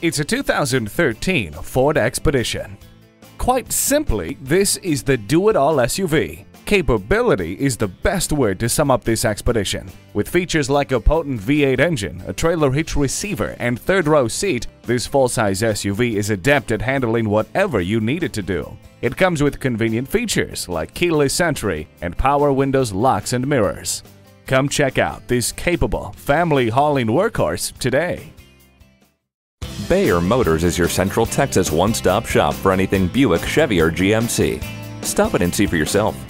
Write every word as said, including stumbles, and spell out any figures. It's a two thousand thirteen Ford Expedition. Quite simply, this is the do-it-all S U V. Capability is the best word to sum up this Expedition. With features like a potent V eight engine, a trailer hitch receiver, and third-row seat, this full-size S U V is adept at handling whatever you need it to do. It comes with convenient features like keyless entry and power windows, locks, and mirrors. Come check out this capable, family-hauling workhorse today. Bayer Motors is your Central Texas one-stop shop for anything Buick, Chevy, or G M C. Stop in and see for yourself.